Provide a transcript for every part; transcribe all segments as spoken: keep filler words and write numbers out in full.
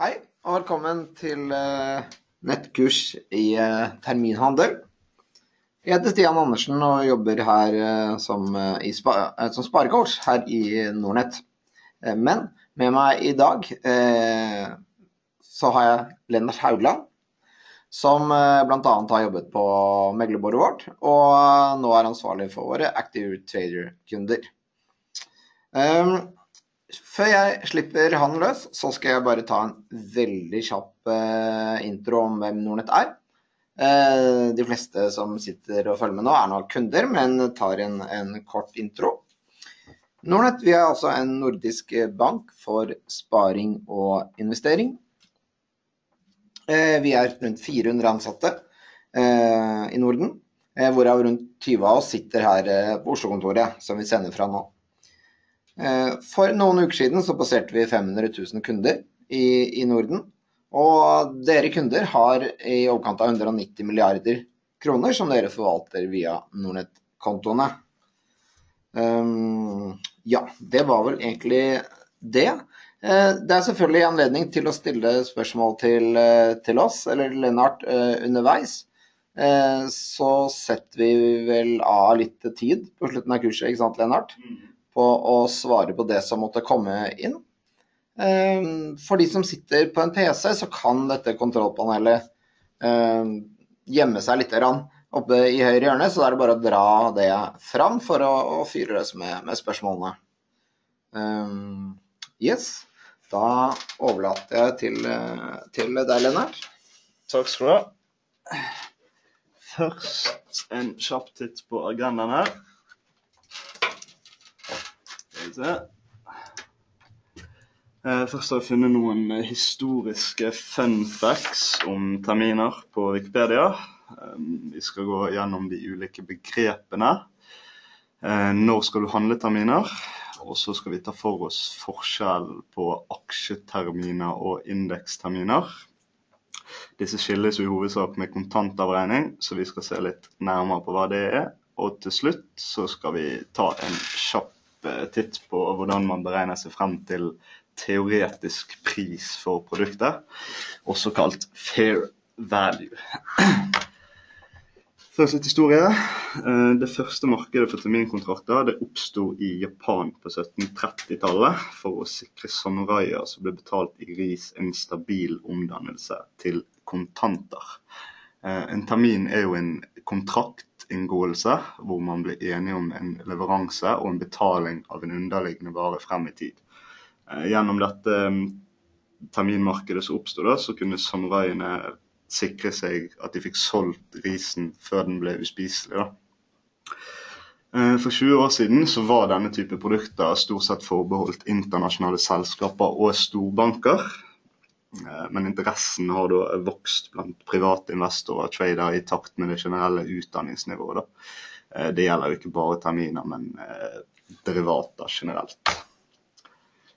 Hei og velkommen til uh, nettkurs i uh, terminhandel. Jeg heter Stian Andersen og jobber her uh, som, uh, i spa uh, som sparecoach her i Nordnet. Uh, men med meg i dag uh, så har jeg Lennart Haugland, som uh, blant annet har jobbet på Meglebordet vårt, og uh, nå er ansvarlig for våre Active Trader-kunder. Um, Før jeg slipper han løs, så skal jeg bare ta en veldig kjapp eh, intro om hvem Nordnet er. Eh, de fleste som sitter og følger med nå er nå kunder, men tar en, en kort intro. Nordnet vi er altså en nordisk bank for sparing og investering. Eh, vi er rundt fire hundre ansatte eh, i Norden, eh, hvorav rundt tyve av oss sitter her eh, på Oslo-kontoret, som vi sender fra nå. For noen uker siden så passerte vi fem hundre tusen kunder i, i Norden, og dere kunder har i overkant av hundre og nitti milliarder kroner som dere forvalter via Nordnet Kantone. Um, ja, det var vel egentlig det. Uh, det er selvfølgelig anledning til å stille spørsmål til, uh, til oss, eller Lennart, uh, underveis. Uh, så setter vi vel av litt tid på slutten av kurset, ikke sant, Lennart? På å svare på det som måtte komme inn. For de som sitter på en P C, så kan dette kontrollpanelet gjemme seg litt oppe i høyre hjørne, så er det bare å dra det fram for å fyre løs med, med spørsmålene. Yes, da overlater jeg til, til deg, Lennart. Takk skal du ha. Først en kjapp titt på agendaen her. Først har jeg funnet noen historiske fun facts om terminer på Wikipedia. Vi skal gå gjennom de ulike begrepene. Når skal du handle terminer? Og så skal vi ta for oss forskjell på aksjeterminer og indeksterminer. Disse skilles i hovedsak med kontantavregning, så vi skal se litt nærmere på hva det er. Og til slutt så skal vi ta en kjapp titt på hvordan man beregner seg frem til teoretisk pris for produktet, også kalt fair value. Først litt historie. Det første markedet for terminkontrakter oppstod i Japan på sytten trettitallet for å sikre samuraier som ble betalt i ris en stabil omdannelse til kontanter. En termin er jo en kontrakt inngåelse, hvor man blir enige om en leveranse og en betaling av en underliggende vare frem i tid. Gjennom dette terminmarkedet som oppstod da, så kunne samuraiene sikre seg at de fikk solgt risen før den ble uspiselig da. For tjue år siden så var denne type produkter stort sett forbeholdt internasjonale selskaper og storbanker, men interessen har da vokst blant private investorer og trader i takt med det generelle utdanningsnivået. Da. Det gjelder jo ikke bare terminer, men derivater generelt.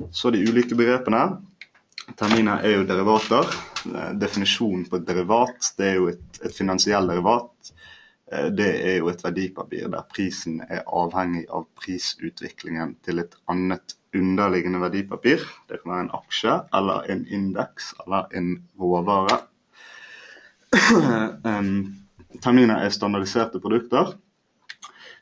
Så de ulike begrepene. Terminer er jo derivater. Definisjonen på derivat, det er jo et, et finansiell derivat. Det er jo et verdipapir der prisen er avhengig av prisutviklingen til et annet underliggende verdipapir. Det kan være en aksje, eller en indeks, eller en råvare. Terminer er standardiserte produkter.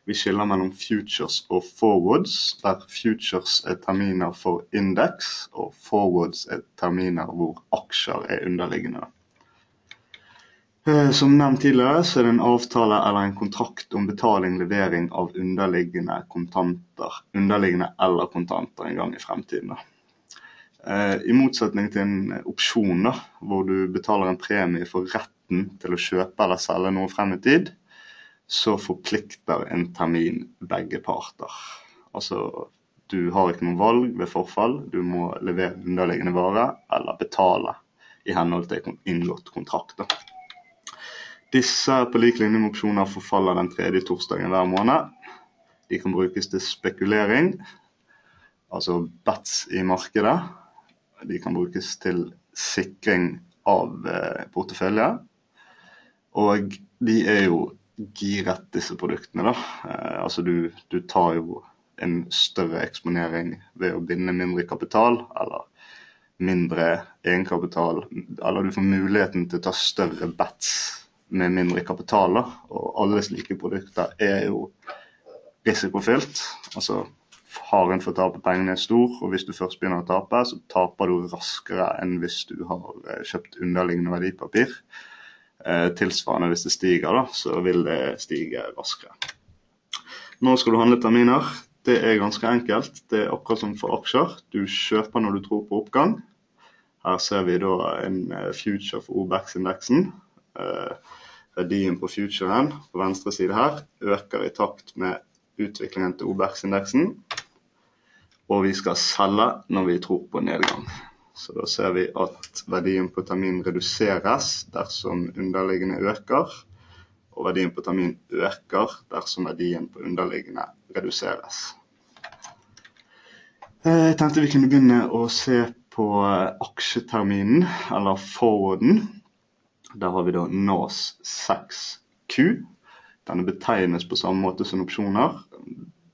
Vi skiller mellom futures og forwards, der futures er terminer for indeks, og forwards er terminer hvor aksjer er underliggende. Som nevnt tidligere så er det en avtale eller en kontrakt om betaling, levering av underliggende kontanter, underliggende eller kontanter en gang i fremtiden. I motsetning til en opsjon da, hvor du betaler en premie for retten til å kjøpe eller selge noe frem i tid, så forplikter en termin begge parter. Altså, du har ikke noen valg ved forfall, du må levere underliggende vare eller betale i henhold til inngått kontrakter. Disse på lik linje med opsjoner forfaller den tredje torsdagen hver måned. De kan brukes til spekulering, altså bets i markedet. De kan brukes til sikring av portefølje. Og de er jo giret, disse produktene da. Altså du, du tar jo en større eksponering ved å binde mindre kapital, eller mindre egenkapital, eller du får muligheten til å ta større bets med mindre kapitaler, og alle slike produkter er jo risikofylt, altså faren for å tape pengene er stor, og hvis du først begynner å tape, så taper du raskere enn hvis du har kjøpt underliggende verdipapir. Tilsvarende hvis det stiger da, så vil det stige raskere. Nå skal du handle terminer. Det er ganske enkelt. Det er akkurat som for aksjer. Du kjøper når du tror på oppgang. Her ser vi da en future for O B E X-indeksen. Verdien på futuren på venstre side her øker i takt med utviklingen til O B E X-indeksen. Og vi skal selge når vi tror på nedgang. Så da ser vi at verdien på termin reduseres dersom underliggende øker, og verdien på termin øker dersom verdien på underliggende reduseres. Jeg tenkte vi kunne begynne å se på aksjeterminen, eller forwarden. Der har vi da N A S seks Q. Den betegnes på samme måte som opsjoner.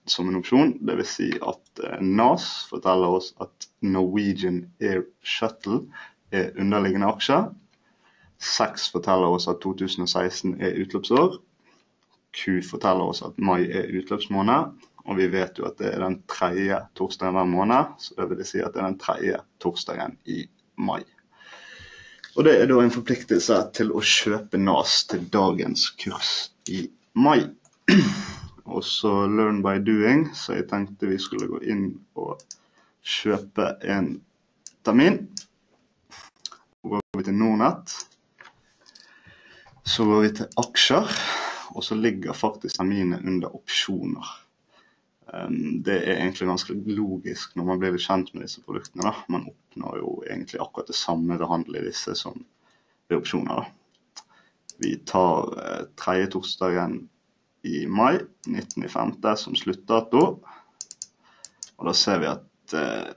Som en opsjon, det vil si at N A S forteller oss at Norwegian Air Shuttle er underliggende aksjer. seks forteller oss at to tusen og seksten er utløpsår. Q forteller oss at mai er utløpsmåned, og vi vet jo at det er den tredje torsdagen hver måned, så det vil si at det er den tredje torsdagen i mai. Og det er da en forpliktelse til å kjøpe N A S til dagens kurs i mai. Og så learn by doing, så jeg tenkte vi skulle gå inn og kjøpe en termin. Så går vi til Nordnet, så går vi til aksjer, og så ligger faktisk terminene under opsjoner. Det er egentlig ganske logisk når man blir litt kjent med disse produktene. Da. Man oppnår jo egentlig akkurat det samme ved å handle i disse som ved opsjoner. Da. Vi tar tredje torsdagen i mai, nittende femte som sluttdato, og da ser vi at eh...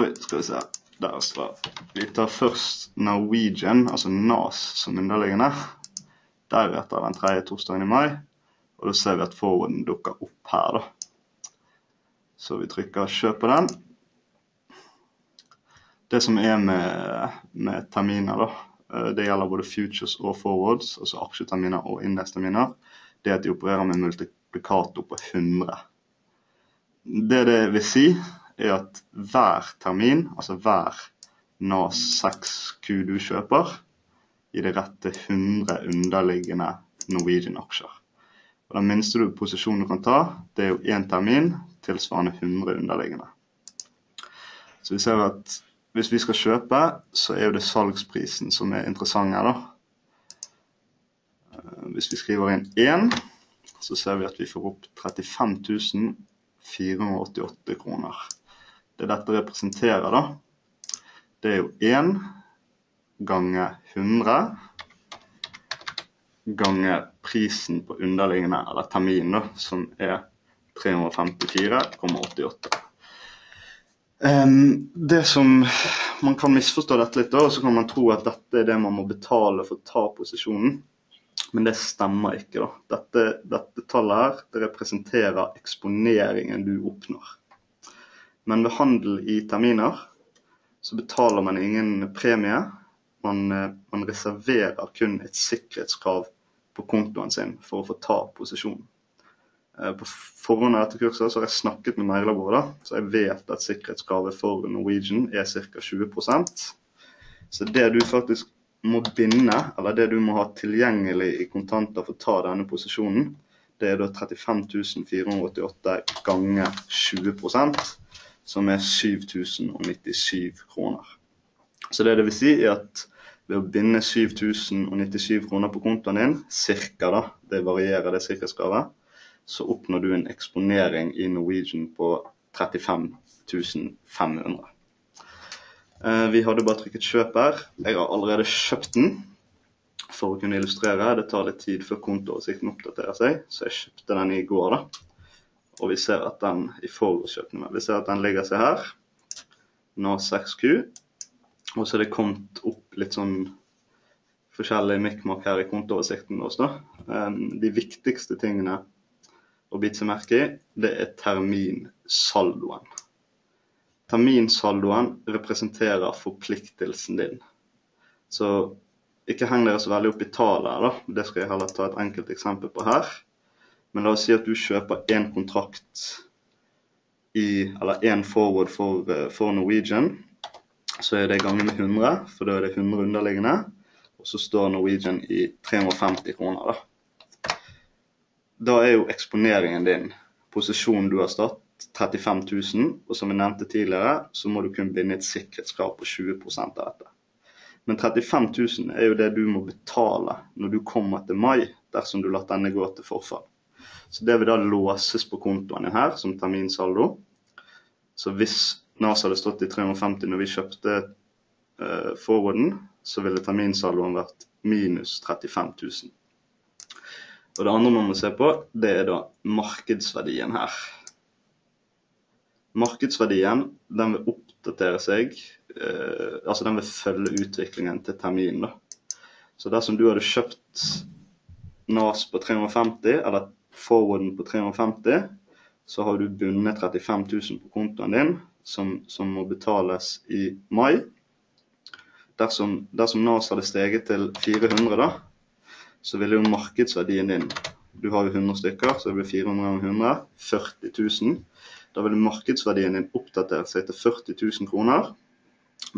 oi, skal vi se, der står vi tar først Norwegian, altså N A S som underliggende, deretter den tredje torsdagen i mai, og da ser vi at forwarden dukker opp her da, så vi trykker kjøp på den. Det som er med, med terminer da, det gjelder både futures og forwards, altså aksjeterminer og indeksterminer, det at de opererer med multiplikator på hundre. Det det vil si er at hver termin, altså hver N A S seks Q du kjøper, gir det rett til hundre underliggende Norwegian-aksjer. Og den minste posisjonen du kan ta, det er jo en termin tilsvarende hundre underliggende. Så vi ser at hvis vi skal kjøpe, så er jo det salgsprisen som er interessant her da. Hvis vi skriver inn én, så ser vi at vi får opp trettifem tusen fire hundre og åttiåtte kroner. Det dette representerer da, det er jo én ganger hundre, ganger prisen på underliggende, eller terminen da, som er tre hundre og femtifire komma åttiåtte. Det som man kan misforstå dette litt da, og så kan man tro at dette er det man må betale for å ta posisjonen, men det stemmer ikke da. Dette, dette tallet her, det representerer eksponeringen du oppnår. Men ved handel i terminer, så betaler man ingen premie, man, man reserverer kun et sikkerhetskrav på kontoen sin for å få ta posisjonen. På forhånd av dette kurset så har jeg snakket med Meglebordet, så jeg vet at sikkerhetskravet for Norwegian er ca. tjue prosent. Så det du faktisk må binde, eller det du må ha tilgjengelig i kontanter for å ta denne posisjonen, det er da trettifem tusen fire hundre og åttiåtte ganger tjue prosent, som er syv tusen og nittisju kroner. Så det det vil si er at ved å binde syv tusen og nittisju kroner på kontoen din, cirka da, det varierer det sikkerhetskravet, så oppnår du en eksponering i Norwegian på trettifem tusen fem hundre. Vi hadde bare trykket kjøp her. Jeg har allerede kjøpt den for å kunne illustrere. Det tar litt tid før kontooversikten oppdaterer seg, så jeg kjøpte den i går da. Og vi ser at den i forhåndskjøpene, vi ser at den ligger seg her, N A S seks Q. Og så er det kommet opp litt sånn forskjellig mikmak her i kontooversikten også. De viktigste tingene å bite seg merke i, det er terminsaldoen. terminsaldoen representerer forpliktelsen din. Så ikke heng dere så veldig opp i taler da, det skal jeg heller ta et enkelt eksempel på her. Men la oss si at du kjøper en kontrakt, i, eller en forward for, for Norwegian, så er det gangen med hundre, for da er det hundre underliggende, og så står Norwegian i tre hundre og femti kroner da. Da er jo eksponeringen din, posisjonen du har startet, trettifem tusen, og som jeg nevnte tidligere, så må du kunne binde et sikkerhetskrav på tjue prosent av dette. Men trettifem tusen er jo det du må betale når du kommer til mai, dersom du lar denne gå til forfall. Så det vil da låses på kontoen din her, som terminsaldo. Så hvis NASA hadde stått i tre hundre og femti når vi kjøpte uh, forwarden, så ville terminsaldoen vært minus trettifem tusen. Og det andre man må se på, det er da markedsverdien her. Markedsverdien, den vil oppdatere seg, eh, altså den vil følge utviklingen til terminen da. Så dersom du hadde kjøpt N A S på tre hundre og femti, eller forwarden på tre hundre og femti, så har du bundet trettifem tusen på kontoen din, som, som må betales i mai. Dersom, dersom N A S hadde steget til fire hundre da, så ville jo markedsverdien din, du har jo hundre stykker, så det blir fire hundre og hundre, førti tusen. Da vil markedsverdien din oppdatere seg til førti tusen kroner,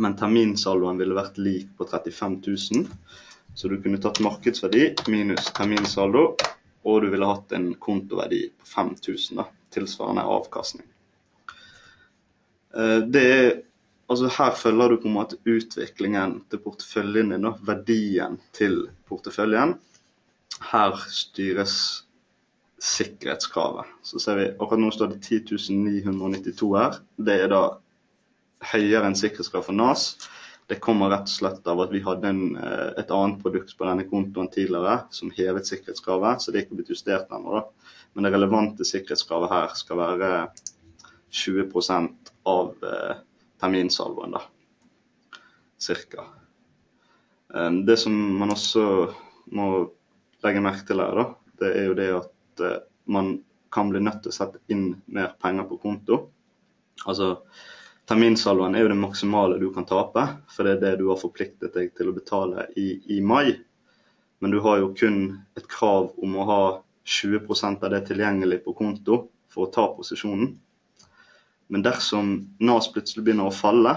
men terminsaldoen ville vært lik på trettifem tusen. Så du kunne tatt markedsverdi minus terminsaldo, og du ville hatt en kontoverdi på fem tusen da, tilsvarende avkastning. Det er, altså her følger du på en måte utviklingen til porteføljen din, da, verdien til porteføljen. Her styres sikkerhetskravet. Så ser vi, akkurat nå står det ti tusen ni hundre og nittito her. Det er da høyere enn sikkerhetskrav for N A S. Det kommer rett og slett av at vi hadde en, et annet produkt på denne kontoen tidligere som hevet sikkerhetskravet, så det er ikke blitt justert ennå da. Men det relevante sikkerhetskravet her skal være tjue prosent av eh, terminsalvoen da, cirka. Det som man også må legge merke til her da, det er jo det at man kan bli nødt til å sette inn mer penger på konto. Altså, terminsaldoen er jo det maksimale du kan tape, for det er det du har forpliktet deg til å betale i, i mai. Men du har jo kun et krav om å ha tjue prosent av det tilgjengelig på konto for å ta posisjonen. Men dersom N A S plutselig begynner å falle,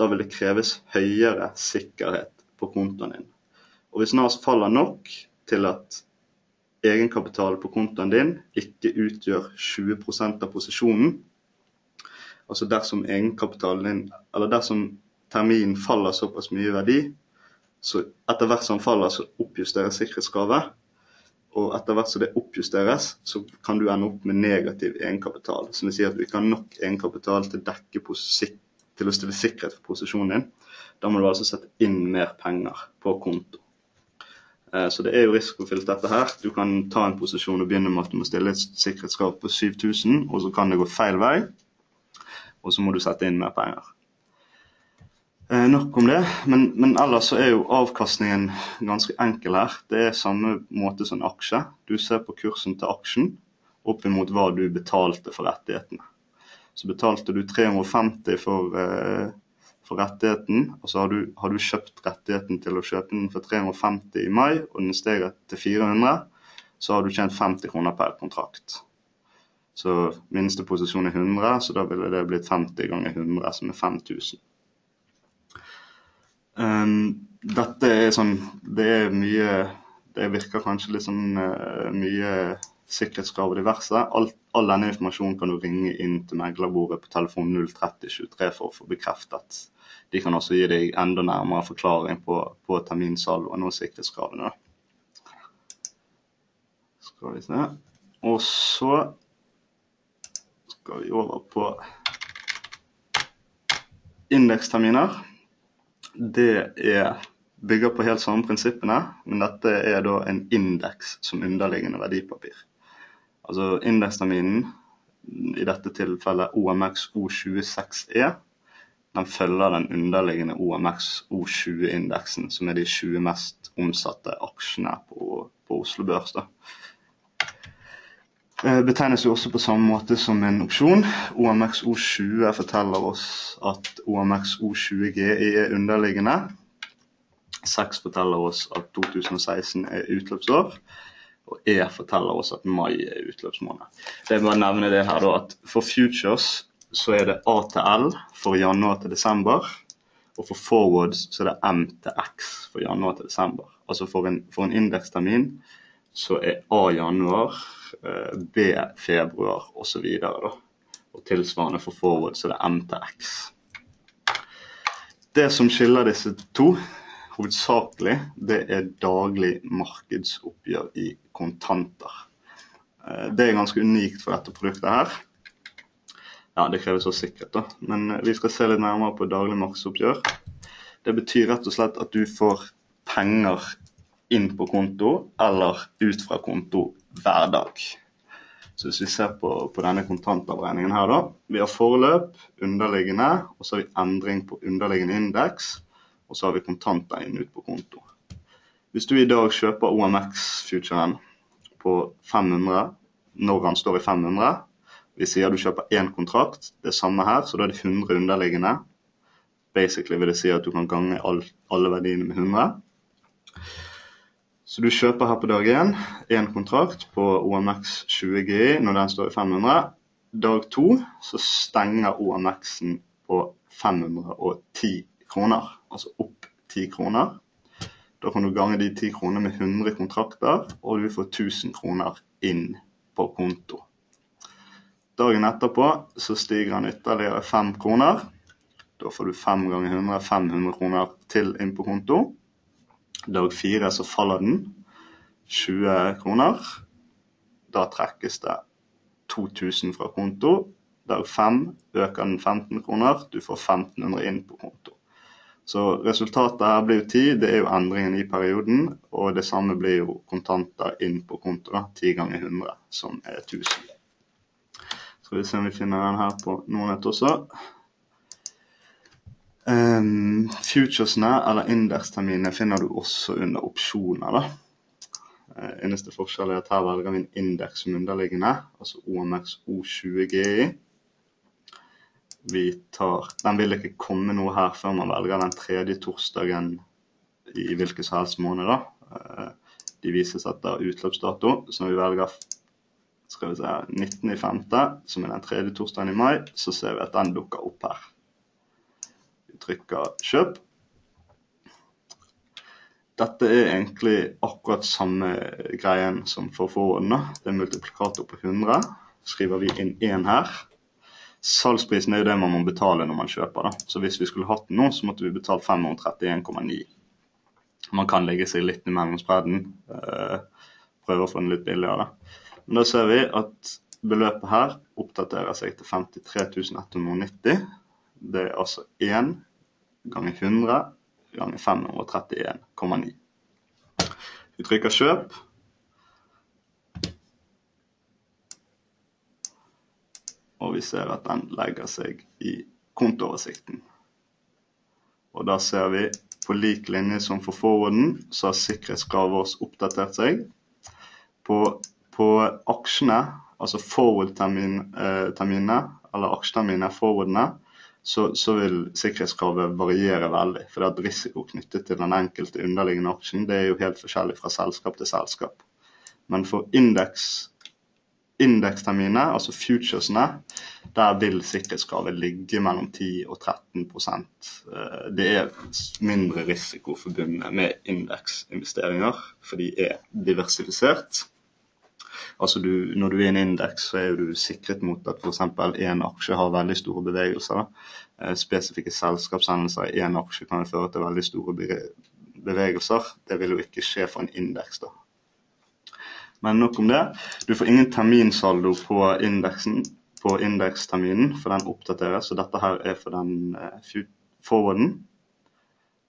da vil det kreves høyere sikkerhet på kontoen din. Og hvis N A S faller nok til at egenkapital på kontoen din ikke utgjør tjue prosent av posisjonen, altså dersom egenkapitalen din, eller dersom terminen faller såpass mye verdi, så etter hvert som faller så oppjusteres sikkerhetskravet, og etter hvert som det oppjusteres, så kan du ende opp med negativ egenkapital, som vil si at du ikke har nok egenkapital til, dekke til å stille sikkerhet for posisjonen din. Da må du altså sette inn mer penger på konto. Så det er jo risikofylt dette her. Du kan ta en posisjon og begynne med at du må stille et sikkerhetskrav på syv tusen, og så kan det gå feil vei, og så må du sette inn mer penger. Eh, nok om det, men, men ellers så er jo avkastningen ganske enkel her. Det er samme måte som en aksje. Du ser på kursen til aksjen opp imot hva du betalte for rettighetene. Så betalte du tre hundre og femti for eh, for rettigheten, og så har du, har du kjøpt rettigheten til å kjøpe den for tre hundre og femti i mai, og den steget til fire hundre, så har du tjent femti kroner per kontrakt. Så minste posisjon er hundre, så da ville det blitt femti ganger hundre, som er fem tusen. Um, dette er sånn, det er mye, det virker kanskje litt sånn uh, mye sikkerhetskrav og diverse. All, all denne informasjonen kan du ringe inn til meglerbordet på telefon null tre nul to tre for å få bekreftet. De kan også gi deg enda nærmere forklaring på, på terminsaldoen og sikkerhetskravene. Skal vi se. Og så skal vi over på indeksterminer. Det er bygger på helt samme prinsippene, men dette er da en indeks som underliggende verdipapir. Altså indeksterminen, i dette tilfellet O M X O tjueseks E, den følger den underliggende O M X O tjue-indeksen, som er de tjue mest omsatte aksjene på, på Oslo Børs da. betegnes jo også på samme måte som en opsjon. O M X O tjue forteller oss at O M X O tjue G er underliggende. seks forteller oss at to tusen og seksten er utløpsår, og E forteller oss at mai er utløpsmåned. Det er bare å nevne det her da, at for futures så er det A til L for januar til desember, og for forwards så er det M til X for januar til desember. Altså for en, for en indekstermin så er A januar, B februar og så videre da. Og tilsvarende for forwards så er det M til X. Det som skiller disse to hovedsakelig, det er daglig markedsoppgjør i kontanter. Det er ganske unikt for dette produktet her. Ja, det krever så sikkert da. Men vi skal se litt nærmere på daglig markedsoppgjør. Det betyr rett og slett at du får penger inn på konto eller ut fra konto hver dag. Så hvis vi ser på, på denne kontantavregningen her da, vi har forløp, underliggende, og så har vi endring på underliggende indeks, og så har vi kontanter inn ut på konto. Hvis du i dag kjøper O M X-futuren på fem hundre, når han står i fem hundre, vi sier du kjøper en kontrakt, det samme her, så da er det hundre underliggende. Basically vil det si at du kan gange all, alle verdiene med hundre. Så du kjøper her på dag én, en kontrakt på O M X tjue G I når den står i fem hundre. Dag to så stenger O M X-en på fem hundre og ti kroner. Altså opp ti kroner. Da kan du gange de ti kroner med hundre kontrakter, og du får tusen kroner inn på konto. Dagen etterpå så stiger den ytterligere fem kroner. Da får du fem ganger hundre, fem hundre kroner til inn på konto. Dag fire så faller den, tjue kroner. Da trekkes det to tusen fra konto. Dag fem øker den femten kroner, du får femten hundre inn på konto. Så resultatet her blir jo ti, det er jo endringen i perioden, og det samme blir jo kontanter inn på konto da, ti ganger hundre, som er tusen. Skal vi se om vi finner den her på Nordnet også. Um, futuresene, eller indeksterminene, finner du også under opsjoner da. Uh, eneste forskjell er at her velger vi en indeks som underliggende, altså O M X O tjue G I. Vi tar, den vil ikke komme noe her før man velger den tredje torsdagen i hvilken som helst måned da. De vises etter utløpsdato, så når vi velger, skal vi se, nittende i femte, som er den tredje torsdagen i mai, så ser vi at den dukker opp her. Vi trykker kjøp. Dette er egentlig akkurat samme greien som for forhånden da. Det er multiplikator på hundre, skriver vi inn en her. Salgsprisen er jo det man må betale når man kjøper da. Så hvis vi skulle hatt noe, så måtte vi betale fem hundre og trettien komma ni. Man kan legge seg litt i mellomspredden, prøve å få den litt billigere da. Men da ser vi at beløpet her oppdaterer seg til femtitre tusen ett hundre og nitti. Det er altså en ganger hundre ganger fem hundre og trettien komma ni. Vi trykker kjøp. Og vi ser at den legger seg i kontooversikten. Og da ser vi på lik linje som for fororden, så har sikkerhetskravet vårt oppdatert seg. På, på aksjene, altså forward-terminene, eller aksjeterminene, forwardene, så, så vil sikkerhetskravet variere veldig. For det er risiko knyttet til den enkelte underliggende aksjen, det er jo helt forskjellig fra selskap til selskap. Men for indeks, indeksterminene, altså futuresene, der vil sikkerhetskravet ligge mellom ti og tretten prosent. Det er mindre risiko forbundet med indeksinvesteringer, for de er diversifisert. Altså du, når du er i en indeks, så er du sikret mot at for eksempel en aksje har veldig store bevegelser. Da. Spesifikke selskapshendelser i en aksje kan føre til veldig store bevegelser. Det vil jo ikke skje for en indeks da. Men nok om det. Du får ingen terminsaldo på indeksen, på indeksterminen, for den oppdateres, så dette her er for den uh, forwarden.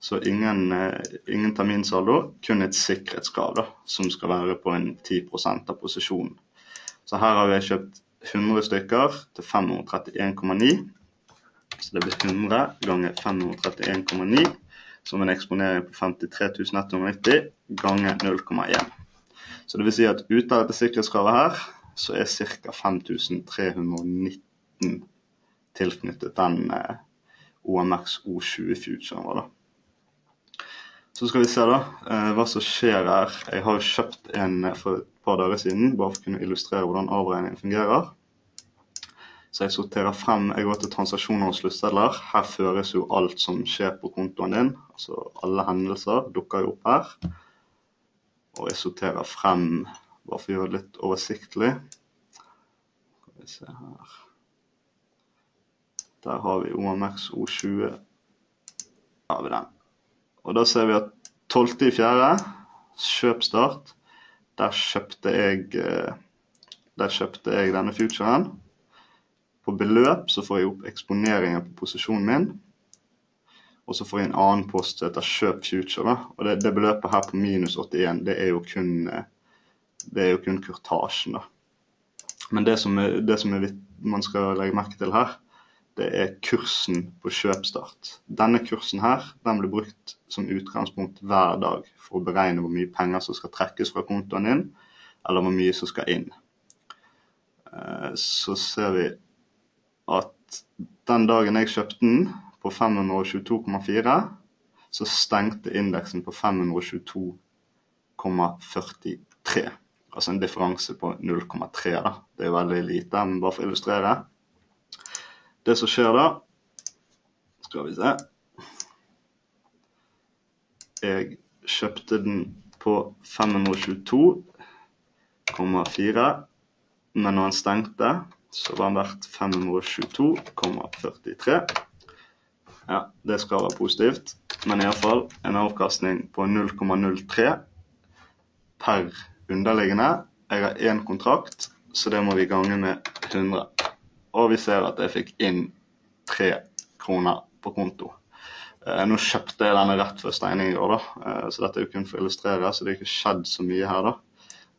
Så ingen, uh, ingen terminsaldo, kun et sikkerhetskrav da, som skal være på en ti prosent av posisjonen. Så her har vi kjøpt hundre stykker til fem hundre og trettien komma ni, så det blir hundre ganger fem hundre og trettien komma ni, som en eksponering på femtitre tusen ett hundre og nitti ganger null komma én. Så det vil si at ut av dette sikkerhetskravet her, så er cirka fem tusen tre hundre og nitten tilknyttet den eh, O M X O tjue futuren var da. Så skal vi se da, eh, hva som skjer her. Jeg har kjøpt en for et par dager siden, bare for å kunne illustrere hvordan avregningen fungerer. Så jeg sorterer frem, jeg går til transaksjoner og sluttsedler. Her føres jo alt som skjer på kontoen din, altså alle hendelser dukker jo opp her. Og jeg sorterer frem, bare for å gjøre det litt oversiktlig. Skal vi se her. Der har vi O M X O tjue. Her har vi den. Og da ser vi at tolvte i fjerde, kjøpstart. Der kjøpte jeg, der kjøpte jeg denne futuren. På beløp så får jeg opp eksponeringen på posisjonen min, og så får jeg en annen post etter kjøp future da. Og det, det beløpet her på minus åttien, det er jo kun, det er jo kun kurtasjen da. Men det som, er, det som er, man skal legge merke til her, det er kursen på kjøpstart. Denne kursen her, den blir brukt som utgangspunkt hver dag for å beregne hvor mye penger som skal trekkes fra kontoen din, eller hvor mye som skal inn. Så ser vi at den dagen jeg kjøpte den på fem hundre og tjueto komma fire, så stengte indeksen på fem hundre og tjueto komma førtitre. Altså en differanse på null komma tre da. Det er jo veldig lite, men bare for å illustrere. Det som skjer da, skal vi se. Jeg kjøpte den på fem hundre og tjueto komma fire, men når den stengte, så var den verdt fem hundre og tjueto komma førtitre. Ja, det skal være positivt, men i hvert fall en avkastning på null komma null tre per underliggende. Jeg har én kontrakt, så det må vi gange med hundre. Og vi ser at jeg fikk inn tre kroner på konto. Nå kjøpte jeg denne rett før stengning i går da, så dette er jo kun for å illustrere, så det har ikke skjedd så mye her da.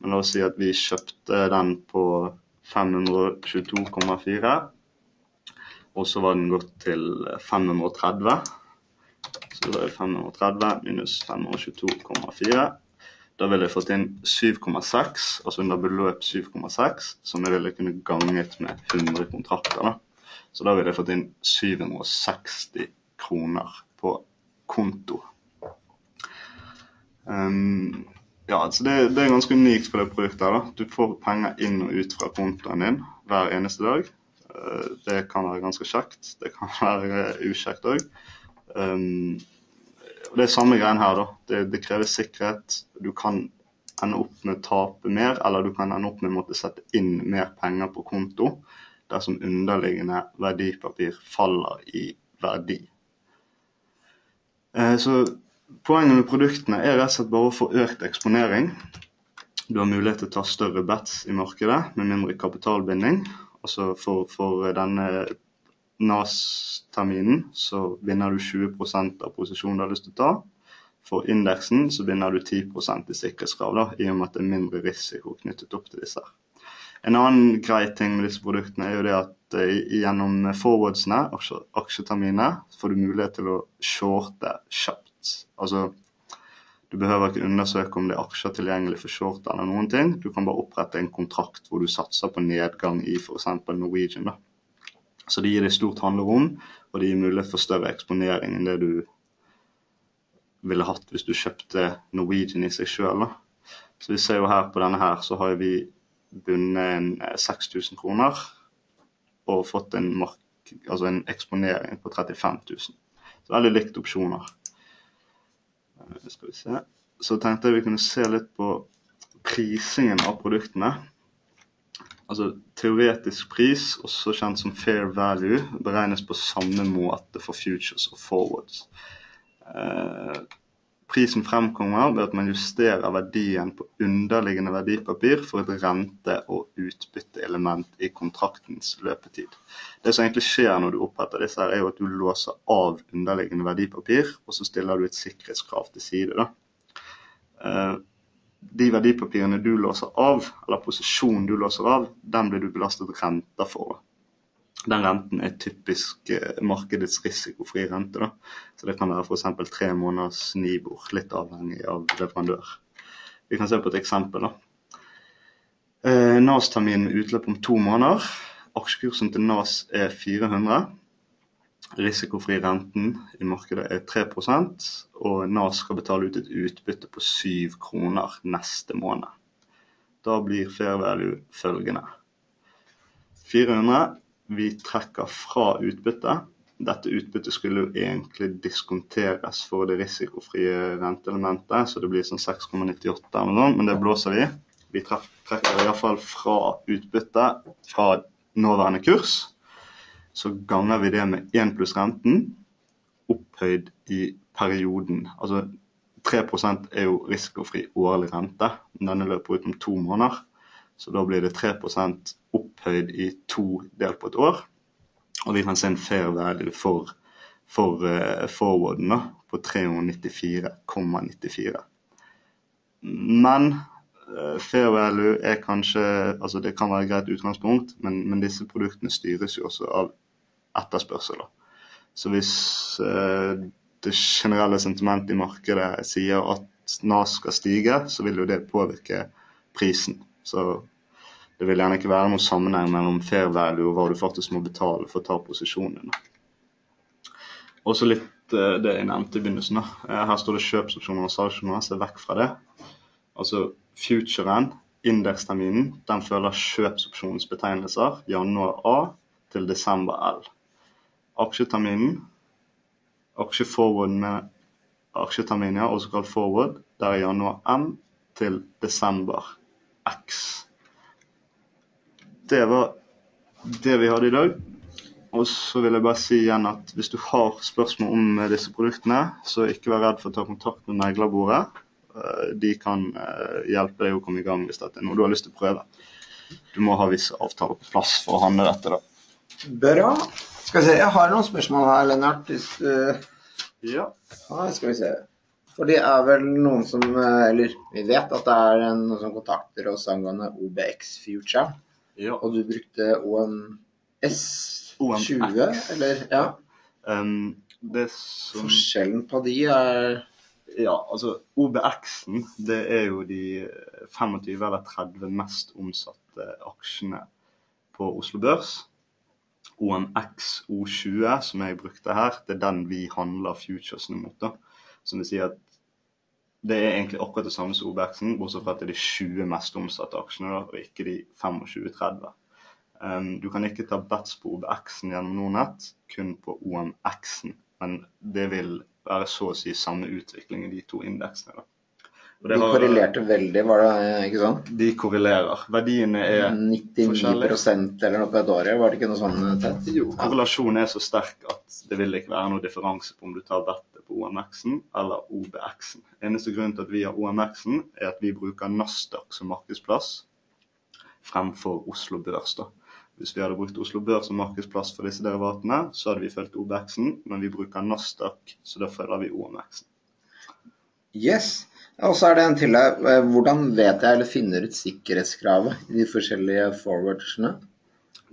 Men la oss si at vi kjøpte den på fem hundre og tjueto komma fire, og så var den gått til fem hundre og tretti, så da er det fem hundre og tretti minus fem hundre og tjueto komma fire, da ville jeg fått inn syv komma seks, altså under beløp syv komma seks, som jeg ville kunne ganget med hundre kontrakter da. Så da ville jeg fått inn syv hundre og seksti kroner på konto. Um, Ja, altså det, det er ganske unikt for det produktet her da. Du får penger inn og ut fra kontoen din hver eneste dag. Det kan være ganske kjekt, det kan være ukjekt også. Det er samme greien her da. Det, det krever sikkerhet. Du kan ende opp med å tape mer, eller du kan ende opp med å måtte sette inn mer penger på konto, dersom underliggende verdipapir faller i verdi. Så poenget med produktene er rett og slett bare å få økt eksponering. Du har mulighet til å ta større bets i markedet med mindre kapitalbinding. Altså for, for denne N A S-terminen så vinner du tjue prosent av posisjonen du har lyst til å ta. For indeksen så vinner du ti prosent i sikkerhetskrav da, i og med at det er mindre risiko knyttet opp til disse her. En annen grei ting med disse produktene er jo det at gjennom forwardsene, aksjeterminene, får du mulighet til å shorte kjapt. Altså, du behøver ikke undersøke om det er aksjer tilgjengelig for short eller noen ting. Du kan bare opprette en kontrakt hvor du satser på nedgang i for eksempel Norwegian da. Så det gir deg stort handlerom, og det gir mulighet for større eksponering enn det du ville hatt hvis du kjøpte Norwegian i seg selv da. Så vi ser jo her på denne her, så har vi bunnet seks tusen kroner og fått en, mark, altså en eksponering på trettifem tusen. Så veldig likt opsjoner. Skal vi se. Så tenkte jeg vi kunne se litt på prisingen av produktene. Altså teoretisk pris, også kjent som fair value, beregnes på samme måte for futures og forwards. Eh, prisen fremkommer ved at man justerer verdien på underliggende verdipapir for et rente- og utbytteelement i kontraktens løpetid. Det som egentlig skjer når du oppretter disse her, er jo at du låser av underliggende verdipapir, og så stiller du et sikkerhetskrav til side da. De verdipapirene du låser av, eller posisjonen du låser av, den blir du belastet renter for. Den renten er typisk markedets risikofri rente da, så det kan være for eksempel tre måneders Nibor, litt avhengig av leverandør. Vi kan se på et eksempel da. N A S tar min utløp om to måneder. Aksjekursen til N A S er fire hundre. Risikofri renten i markedet er tre prosent, og N A S skal betale ut et utbytte på syv kroner neste måned. Da blir fair value følgende. fire hundre, vi trekker fra utbyttet. Dette utbyttet skulle jo egentlig diskonteres for det risikofrie renteelementet, så det blir sånn seks komma nittiåtte eller noe, men det blåser vi. Vi trekker i hvert fall fra utbyttet fra nåværende kurs, så ganger vi det med én pluss renten, opphøyd i perioden. Altså tre prosent er jo risikofri årlig rente, denne løper ut om to måneder, så da blir det tre prosent opphøyd i to del på et år, og vi kan se en fair value for, for uh, forwarden da, på tre hundre og nittifire komma nittifire. Men fair value er kanskje, altså det kan være et greit utgangspunkt, men, men disse produktene styres jo også av etterspørsel. Så hvis eh, det generelle sentimentet i markedet sier at N A S skal stige, så vil jo det påvirke prisen. Så det vil gjerne ikke være noen sammenheng mellom fair value og hva du faktisk må betale for å ta posisjonen. Også litt eh, det jeg nevnte i begynnelsen. Da. Her står det kjøpsopsjoner og salgsopsjoner, så vekk fra det. Altså futuren, indeksterminen, den følger kjøpsopsjonsbetegnelser januar A til desember L. Aksjeterminen, aksjeforward med aksjeterminen, ja, også kalt forward, der er januar M til desember X. Det var det vi hadde i dag. Og så vil jeg bare si igjen at hvis du har spørsmål om disse produktene, så ikke vær redd for å ta kontakt med Meglebordet. De kan hjelpe deg å komme i gang hvis dette er noe du har lyst til å prøve. Du må ha visse avtaler på plass for å handle dette da. Bra. Skal vi se, jeg har noen spørsmål her, Lennart. Hvis, uh... Ja. Ah, skal vi se. For det er vel noen som, eller vi vet at det er noen som kontakter oss angående O B X Future. Ja. Og du brukte O M S tjue, eller? Ja. Um, det som... Forskjellen på de er... Ja, altså O B X-en, det er jo de tjuefem eller tretti mest omsatte aksjene på Oslo Børs. O M X O tjue, som jeg brukte her, det er den vi handler futuresene mot da. Som vil si at det er egentlig akkurat det samme som O B X-en, bortsett fra at det er de tjue mest omsatte aksjene da, og ikke de tjuefem og tretti. Um, du kan ikke ta bets på O B X-en gjennom Nordnet, kun på O M X-en, men det vil være så å si samme utvikling i de to indeksene da. De har, korrelerte veldig, var det ikke sånn? De korrelerer. Verdiene er nittini prosent eller noe på et år, var det ikke noe sånn tett? Jo, korrelasjonen er så sterk at det vil ikke være noe differanse på om du tar vettet på O M X-en eller O B X-en. Eneste grunn til at vi har O M X-en er at vi bruker Nasdaq som markedsplass fremfor Oslo Børs da. Hvis vi hadde brukt Oslo Børs som markedsplass for disse derivatene, så hadde vi følt O B X-en, men vi bruker Nasdaq, så da følger vi O M X-en. Yes, og så er det en til her. Hvordan vet jeg eller finner ut sikkerhetskravet i de forskjellige forwardersene?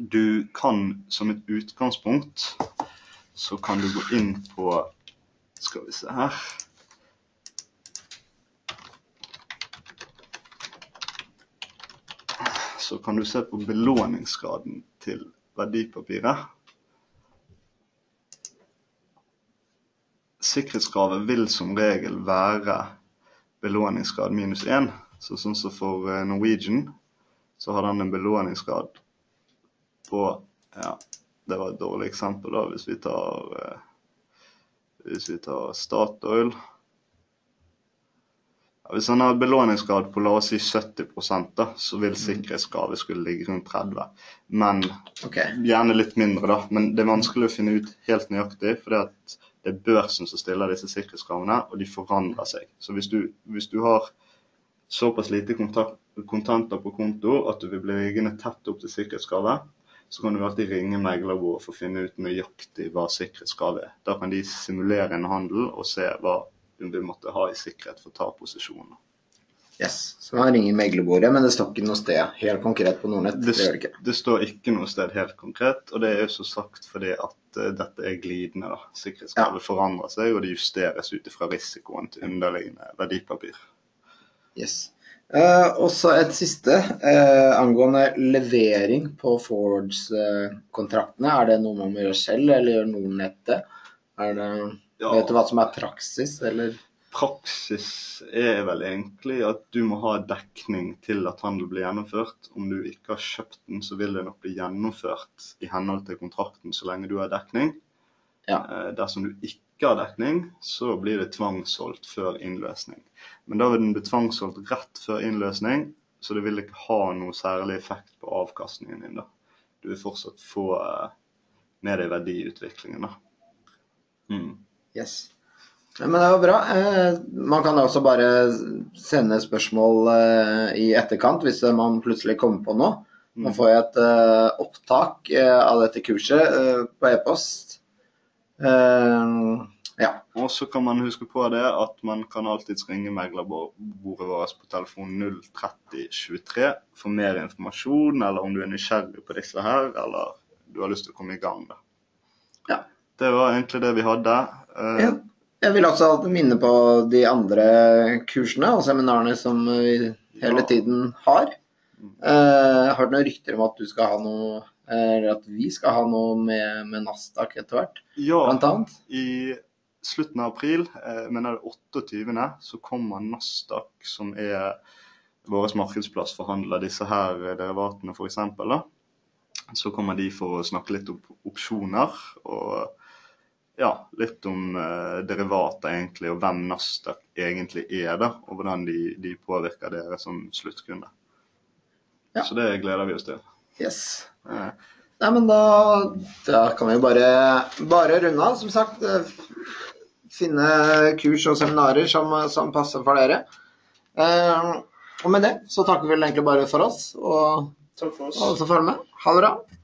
Du kan, som et utgangspunkt, så kan du gå inn på, skal vi se her. Så kan du se på belåningsgraden til verdipapiret. Sikkerhetskravet vil som regel være belåningsgrad minus én. Så sånn som for Norwegian, så har den en belåningsgrad på, ja, det var et dårlig eksempel da, hvis vi tar, hvis vi tar Statoil. Hvis han har belåningsgrad på, la oss si, sytti prosent da, så vil sikkerhetskravet skulle ligge rundt tretti. Men okay, gjerne litt mindre da. Men det er vanskelig å finne ut helt nøyaktig, for det, at det er børsen som stiller disse sikkerhetskravene, og de forandrer seg. Så hvis du, hvis du har såpass lite kontakt, kontanter på konto at du vil bli liggende tett opp til sikkerhetskravet, så kan du alltid ringe Meglebordet for å finne ut nøyaktig hva sikkerhetskravet er. Da kan de simulere en handel og se hva du måtte ha i sikkerhet for å ta posisjoner. Yes, så man ringer Meglebordet, men det står ikke noe sted helt konkret på Nordnet. Det, det, det, det står ikke noe sted helt konkret, og det er jo så sagt fordi at uh, dette er glidende da. Sikkerhetskravet ja. forandrer seg, og det justeres ut fra risikoen til underliggende verdipapir. Yes. Uh, og så et siste uh, angående levering på forwards-kontraktene. Uh, er det noe man må gjøre selv, eller gjør Nordnettet? Er det, ja. Vet du hva som er praksis, eller? Praksis er vel egentlig at du må ha dekning til at handel blir gjennomført. Om du ikke har kjøpt den, så vil den nok bli gjennomført i henhold til kontrakten så lenge du har dekning. Ja. Uh, dersom du ikke av dekning, så blir det tvangsholdt før innløsning. Men da vil den bli tvangsholdt rett før innløsning, så det vil ikke ha noe særlig effekt på avkastningen din da. Du vil fortsatt få med deg verdiutviklingen da. Mm. Yes. Men det var bra. Man kan også bare sende spørsmål i etterkant hvis man plutselig kommer på noe. Man får et opptak av dette kurset på e-post. Uh, ja. Og så kan man huske på det at man kan alltid ringe Meglebordet vårt på telefon null tretti tjuetre for mer informasjon, eller om du er nysgjerrig på disse her, eller du har lyst til å komme i gang da. Ja. Det var egentlig det vi hadde. Uh, ja. Jeg vil også alltid minne på de andre kursene og seminarene som vi hele ja. tiden har. Uh, har du noen rykter om at du skal ha noe eller at vi skal ha noe med, med Nasdaq etter hvert, ja, blant annet? I slutten av april, men er det tjueåttende, så kommer Nasdaq, som er vår markedsplass for handel av disse her derivatene for eksempel. Da. Så kommer de for å snakke litt om opsjoner, og ja, litt om derivater egentlig, og hvem Nasdaq egentlig er da, og hvordan de, de påvirker dere som sluttkunde. Ja. Så det gleder vi oss til. Yes. Nei, men da, da kan vi bare, bare runde av, som sagt, finne kurs og seminarer som, som passer for dere. Og med det så takker vi egentlig bare for oss, og, takk for oss, og så følg med. Ha det bra.